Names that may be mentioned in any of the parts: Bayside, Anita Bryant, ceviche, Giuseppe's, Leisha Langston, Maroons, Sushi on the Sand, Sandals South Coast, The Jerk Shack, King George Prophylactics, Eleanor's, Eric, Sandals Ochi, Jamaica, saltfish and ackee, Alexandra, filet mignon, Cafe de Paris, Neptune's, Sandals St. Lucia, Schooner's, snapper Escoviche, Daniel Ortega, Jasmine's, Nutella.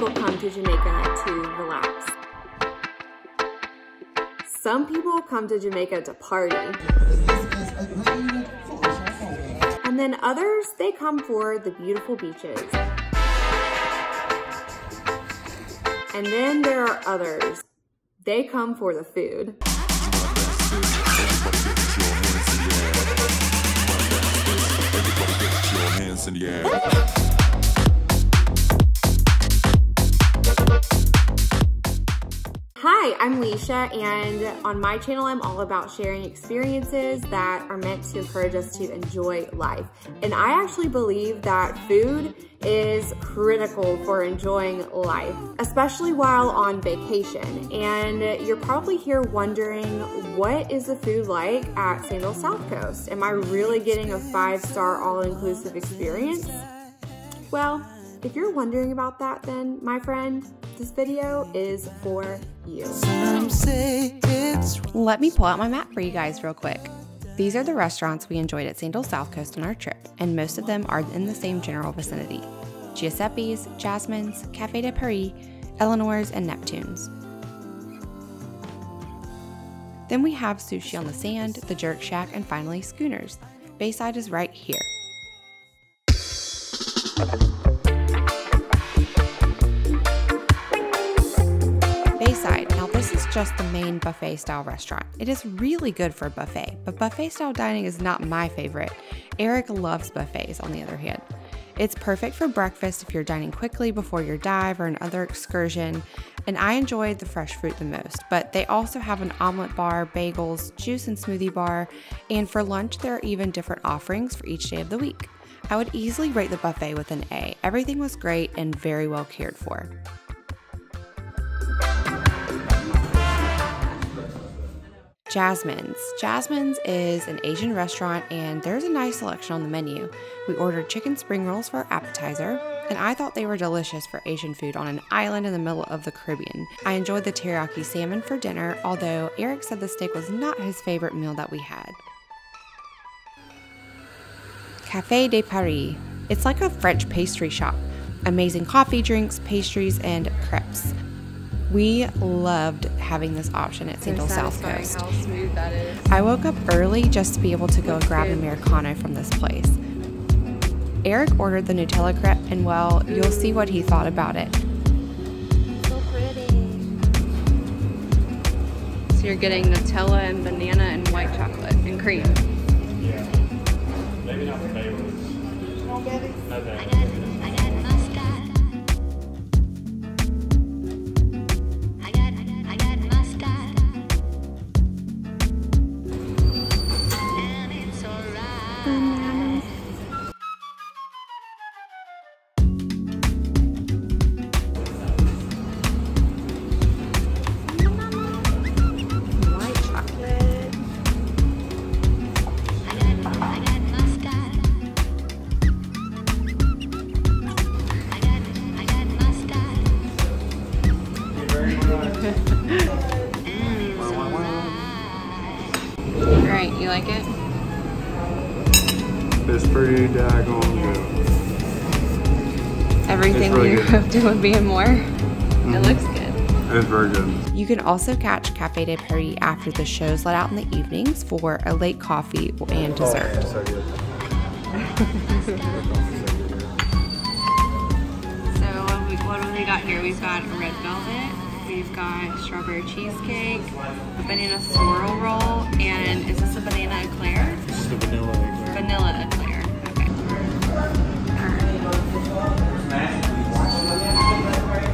people come to Jamaica to relax. Some people come to Jamaica to party. And then others, they come for the beautiful beaches. And then there are others. They come for the food. Hi, I'm Leisha, and on my channel, I'm all about sharing experiences that are meant to encourage us to enjoy life. And I actually believe that food is critical for enjoying life, especially while on vacation. And you're probably here wondering, what is the food like at Sandals South Coast? Am I really getting a 5-star all-inclusive experience? Well, if you're wondering about that, then my friend, this video is for you. Let me pull out my map for you guys real quick. These are the restaurants we enjoyed at Sandals South Coast on our trip, and most of them are in the same general vicinity. Giuseppe's, Jasmine's, Cafe de Paris, Eleanor's, and Neptune's. Then we have Sushi on the Sand, The Jerk Shack, and finally Schooner's. Bayside is right here. Just the main buffet style restaurant. It is really good for a buffet, but buffet style dining is not my favorite. Eric loves buffets, on the other hand. It's perfect for breakfast if you're dining quickly before your dive or another excursion, and I enjoyed the fresh fruit the most, but they also have an omelet bar, bagels, juice and smoothie bar, and for lunch there are even different offerings for each day of the week. I would easily rate the buffet with an A. Everything was great and very well cared for. Jasmine's. Jasmine's is an Asian restaurant, and there's a nice selection on the menu. We ordered chicken spring rolls for our appetizer, and I thought they were delicious for Asian food on an island in the middle of the Caribbean. I enjoyed the teriyaki salmon for dinner, although Eric said the steak was not his favorite meal that we had. Cafe de Paris. It's like a French pastry shop. Amazing coffee, drinks, pastries, and crepes. We loved having this option at Sandals South Coast. How smooth that is. I woke up early just to be able to go grab a Americano from this place. Eric ordered the Nutella crepe, and well, you'll see what he thought about it. So pretty. So you're getting Nutella and banana and white chocolate and cream. Yeah. Maybe not the bagels. No bagels. No bagels. I got mustard. Alright, you like it? It's pretty daggone good. Everything really you hoped it would be and more. It looks good. It's very good. You can also catch Cafe de Paris after the shows let out in the evenings for a late coffee and dessert. Oh, so good. What have we got here? We've got red velvet, we've got strawberry cheesecake, a banana swirl roll, and is this a banana eclair? This is a vanilla eclair. Vanilla eclair, okay. Alright.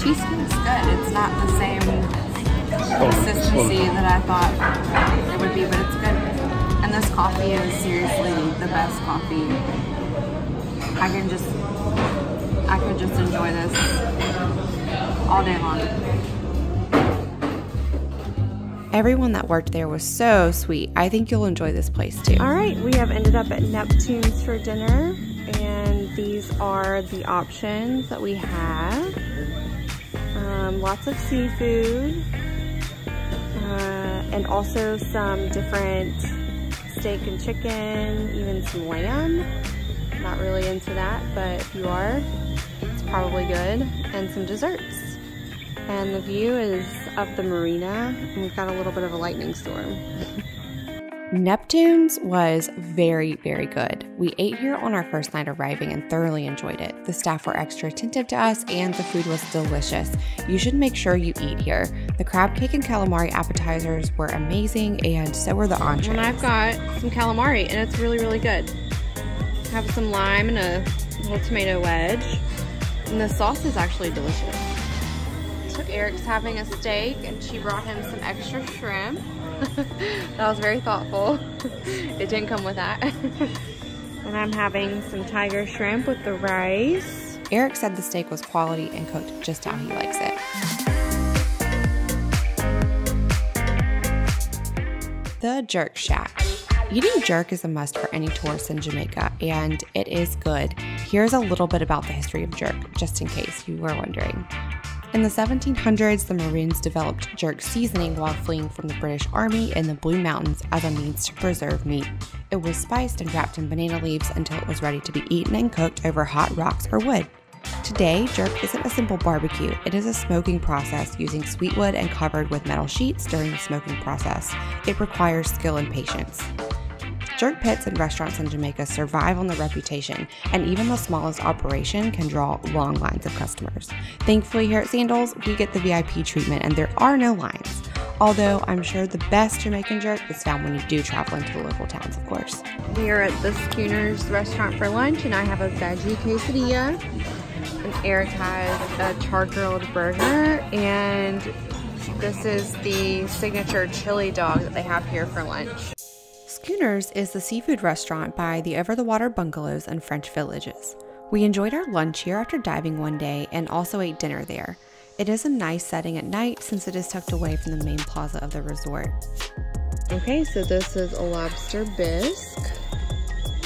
Cheesecake's good, it's not the same consistency that I thought it would be, but it's good. And this coffee is seriously the best coffee. I could just enjoy this all day long. Everyone that worked there was so sweet. I think you'll enjoy this place too. All right, we have ended up at Neptune's for dinner, and these are the options that we have. Lots of seafood, and also some different steak and chicken, even some lamb. Not really into that, but if you are, it's probably good. And some desserts. And the view is of the marina, and we've got a little bit of a lightning storm. Neptune's was very, very good. We ate here on our first night arriving and thoroughly enjoyed it. The staff were extra attentive to us and the food was delicious. You should make sure you eat here. The crab cake and calamari appetizers were amazing, and so were the entrees. And I've got some calamari and it's really, really good. I have some lime and a little tomato wedge. And the sauce is actually delicious. Eric's having a steak and she brought him some extra shrimp. That was very thoughtful. It didn't come with that. And I'm having some tiger shrimp with the rice. Eric said the steak was quality and cooked just how he likes it. The Jerk Shack. Eating jerk is a must for any tourist in Jamaica, and it is good. Here's a little bit about the history of jerk, just in case you were wondering. In the 1700s, the Maroons developed jerk seasoning while fleeing from the British Army in the Blue Mountains as a means to preserve meat. It was spiced and wrapped in banana leaves until it was ready to be eaten and cooked over hot rocks or wood. Today, jerk isn't a simple barbecue. It is a smoking process using sweet wood and covered with metal sheets during the smoking process. It requires skill and patience. Jerk pits and restaurants in Jamaica survive on the reputation, and even the smallest operation can draw long lines of customers. Thankfully, here at Sandals, we get the VIP treatment and there are no lines. Although I'm sure the best Jamaican jerk is found when you do travel into the local towns, of course. We are at the Schooner's restaurant for lunch, and I have a veggie quesadilla, and Eric has a char-grilled burger, and this is the signature chili dog that they have here for lunch. Schooner's is the seafood restaurant by the over-the-water bungalows and French villages. We enjoyed our lunch here after diving one day and also ate dinner there. It is a nice setting at night since it is tucked away from the main plaza of the resort. Okay, so this is a lobster bisque.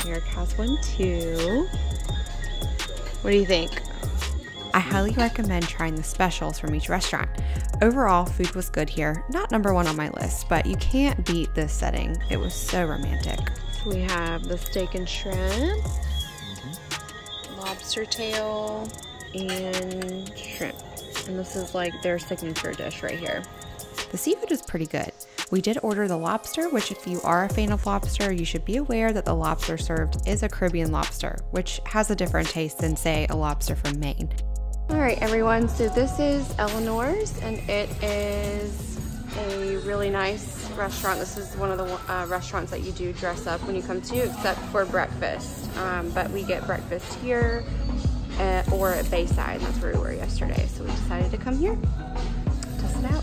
Eric has one too. What do you think? I highly recommend trying the specials from each restaurant. Overall, food was good here. Not #1 on my list, but you can't beat this setting. It was so romantic. We have the steak and shrimp, lobster tail, and shrimp. And this is like their signature dish right here. The seafood is pretty good. We did order the lobster, which if you are a fan of lobster, you should be aware that the lobster served is a Caribbean lobster, which has a different taste than, say, a lobster from Maine. All right, everyone, so this is Eleanor's, and it is a really nice restaurant. This is one of the restaurants that you do dress up when you come to, except for breakfast. But we get breakfast here or at Bayside, and that's where we were yesterday. So we decided to come here, test it out.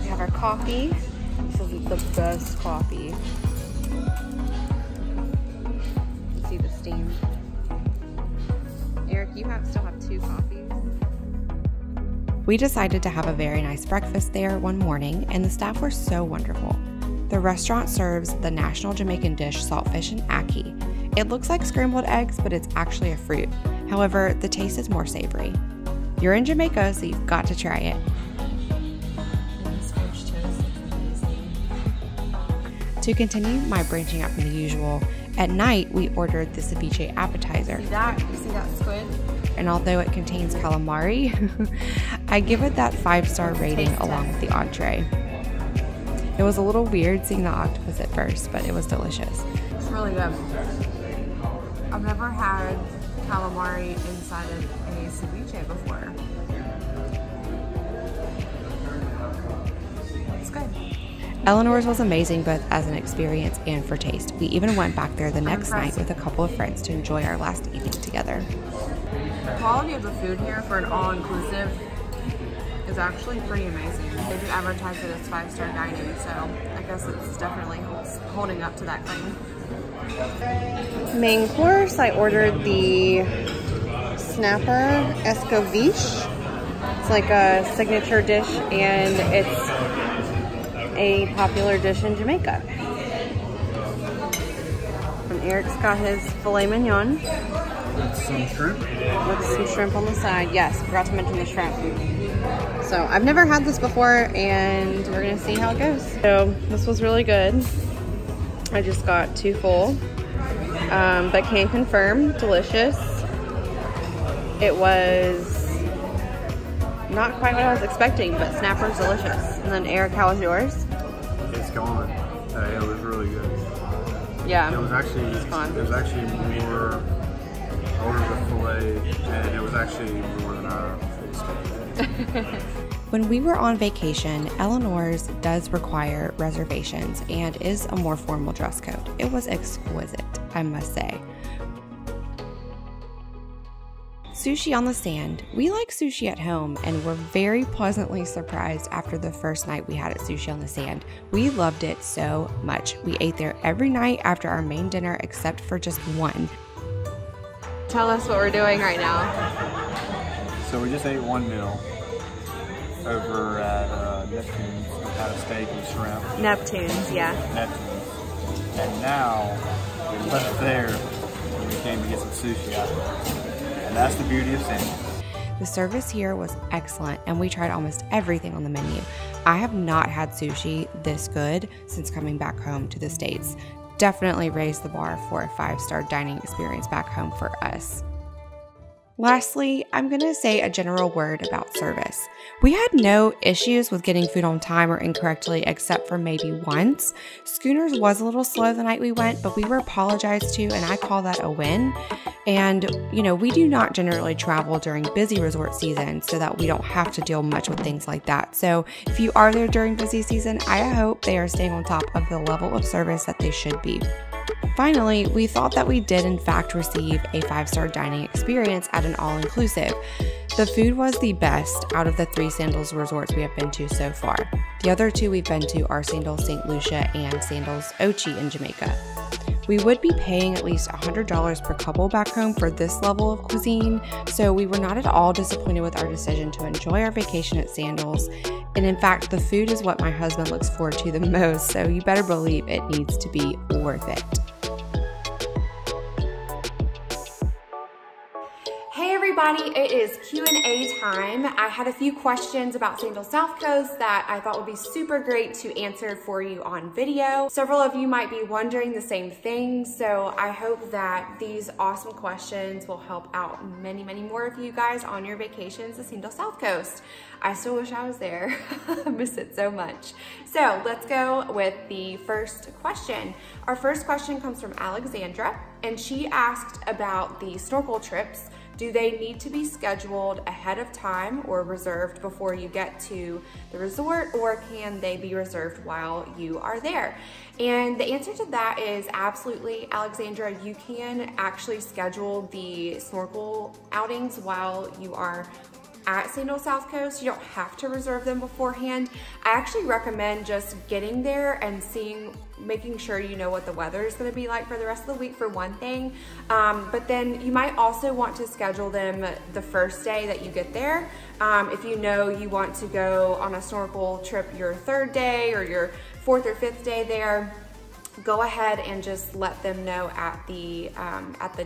We have our coffee. This is the best coffee. You see the steam. Eric, you still have two coffees. We decided to have a very nice breakfast there one morning, and the staff were so wonderful. The restaurant serves the national Jamaican dish, saltfish and ackee. It looks like scrambled eggs, but it's actually a fruit. However, the taste is more savory. You're in Jamaica, so you've got to try it. To continue my branching out from the usual, at night we ordered the ceviche appetizer. See that? You see that squid? And although it contains calamari, I give it that 5-star rating along with the entree. It was a little weird seeing the octopus at first, but it was delicious. It's really good. I've never had calamari inside of a ceviche before. It's good. Eleanor's was amazing both as an experience and for taste. We even went back there the next night with a couple of friends to enjoy our last evening together. The quality of the food here for an all-inclusive is actually pretty amazing. They do advertise it as 5-star dining, so I guess it's definitely holding up to that claim. Main course, I ordered the snapper Escoviche. It's like a signature dish, and it's a popular dish in Jamaica. And Eric's got his filet mignon. With some shrimp? With some shrimp on the side. Yes, forgot to mention the shrimp. So I've never had this before, and we're gonna see how it goes. So this was really good. I just got too full. but can confirm, delicious. It was not quite what I was expecting, but snapper's delicious. And then Eric, how was yours? It's gone. It was really good. Yeah. It was actually more over the filet, and it was actually more than I expected. When we were on vacation, Eleanor's does require reservations and is a more formal dress code. It was exquisite, I must say. Sushi on the Sand. We like sushi at home and were very pleasantly surprised after the first night we had at Sushi on the Sand. We loved it so much. We ate there every night after our main dinner except for just one. Tell us what we're doing right now. So we just ate one meal over at Neptune's. We had a steak and shrimp. Neptune's, yeah. Neptune's. And now we left there and we came to get some sushi out there. And that's the beauty of Sandals. The service here was excellent, and we tried almost everything on the menu. I have not had sushi this good since coming back home to the States. Definitely raised the bar for a 5-star dining experience back home for us. Lastly, I'm going to say a general word about service. We had no issues with getting food on time or incorrectly, except for maybe once. Schooner's was a little slow the night we went, but we were apologized to, and I call that a win. And, you know, we do not generally travel during busy resort season so that we don't have to deal much with things like that. So if you are there during busy season, I hope they are staying on top of the level of service that they should be. Finally, we thought that we did in fact receive a 5-star dining experience at an all-inclusive. The food was the best out of the 3 Sandals resorts we have been to so far. The other 2 we've been to are Sandals St. Lucia and Sandals Ochi in Jamaica. We would be paying at least $100 per couple back home for this level of cuisine, so we were not at all disappointed with our decision to enjoy our vacation at Sandals. And in fact, the food is what my husband looks forward to the most, so you better believe it needs to be worth it. Everybody, it is Q&A time. I had a few questions about Sandals South Coast that I thought would be super great to answer for you on video. Several of you might be wondering the same thing, so I hope that these awesome questions will help out many, many more of you guys on your vacations to Sandals South Coast. I still wish I was there. I miss it so much. So let's go with the first question. Our first question comes from Alexandra, and she asked about the snorkel trips. Do they need to be scheduled ahead of time or reserved before you get to the resort, or can they be reserved while you are there? And the answer to that is absolutely, Alexandra. You can actually schedule the snorkel outings while you are at Sandals South Coast. You don't have to reserve them beforehand. I actually recommend just getting there and making sure you know what the weather is going to be like for the rest of the week, for one thing. But then you might also want to schedule them the first day that you get there. If you know you want to go on a snorkel trip your 3rd day or your 4th or 5th day there, go ahead and just let them know at the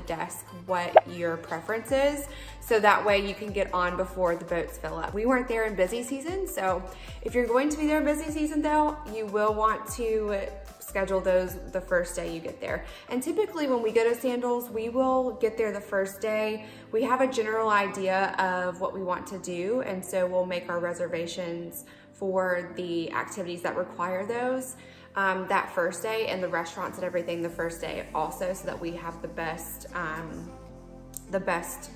desk what your preference is, so that way you can get on before the boats fill up. We weren't there in busy season, so if you're going to be there in busy season though, you will want to schedule those the first day you get there. And typically when we go to Sandals, we will get there the first day. We have a general idea of what we want to do, and so we'll make our reservations for the activities that require those that first day, and the restaurants and everything the first day also, so that we have the best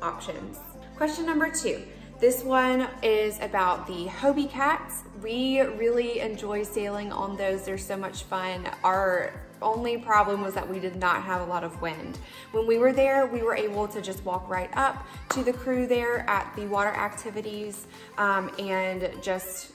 options. Question number 2. This one is about the Hobie Cats. We really enjoy sailing on those. They're so much fun. Our only problem was that we did not have a lot of wind. When we were there, we were able to just walk right up to the crew there at the water activities and just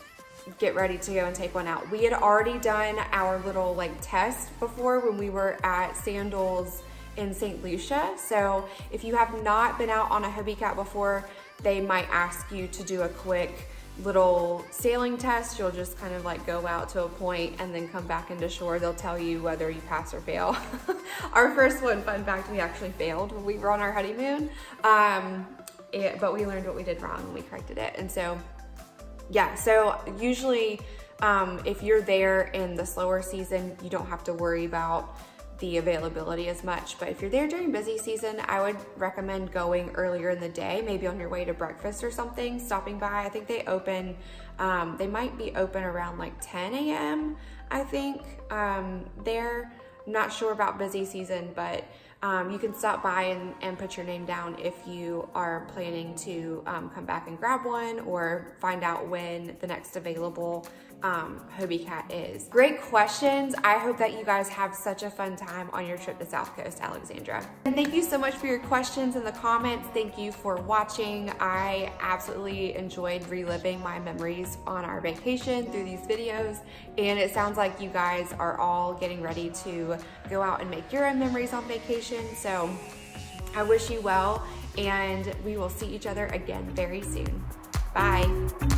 get ready to go and take one out. We had already done our little test before when we were at Sandals in St. Lucia. So if you have not been out on a Hobie Cat before, they might ask you to do a quick little sailing test. You'll just kind of go out to a point and then come back into shore. They'll tell you whether you pass or fail. Our first one, fun fact, we actually failed when we were on our honeymoon, but we learned what we did wrong and we corrected it. And so, yeah, so usually if you're there in the slower season, you don't have to worry about the availability as much, but if you're there during busy season, I would recommend going earlier in the day, maybe on your way to breakfast or something, stopping by. I think they open, they might be open around like 10 a.m. I think. They're not sure about busy season, but you can stop by and put your name down if you are planning to come back and grab one, or find out when the next available Hobie Cat is. Great questions. I hope that you guys have such a fun time on your trip to South Coast, Alexandra. And thank you so much for your questions in the comments. Thank you for watching. I absolutely enjoyed reliving my memories on our vacation through these videos, and it sounds like you guys are all getting ready to go out and make your own memories on vacation. So I wish you well, and we will see each other again very soon. Bye.